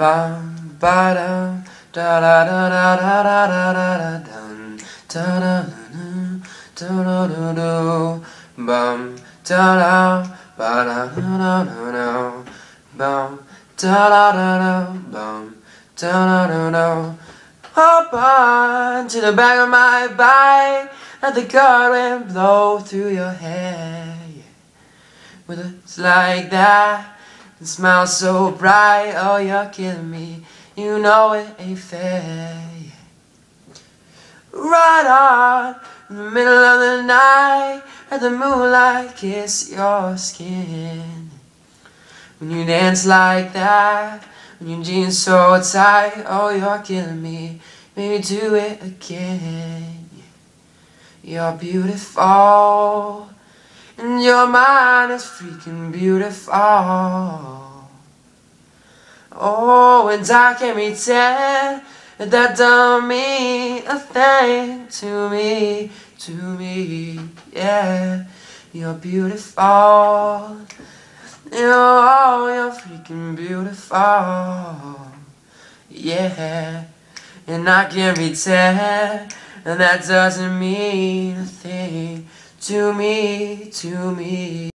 ba ba da da da da da da da da da da da da da da da bum da da ba da da da da bum da da da da bum da da da da. Hop on to the back of my bike, let the car wind blow through your hair. With a slide like that and smile so bright, oh you're killing me, you know it ain't fair. Right on in the middle of the night, let the moonlight kiss your skin. When you dance like that, when your jeans so tight, oh you're killing me, maybe do it again. You're beautiful, and your mind is freaking beautiful. Oh, and I can't pretend that that don't mean a thing to me, yeah. You're beautiful, oh, you're freaking beautiful, yeah. And I can't pretend that that doesn't mean a thing to me, to me.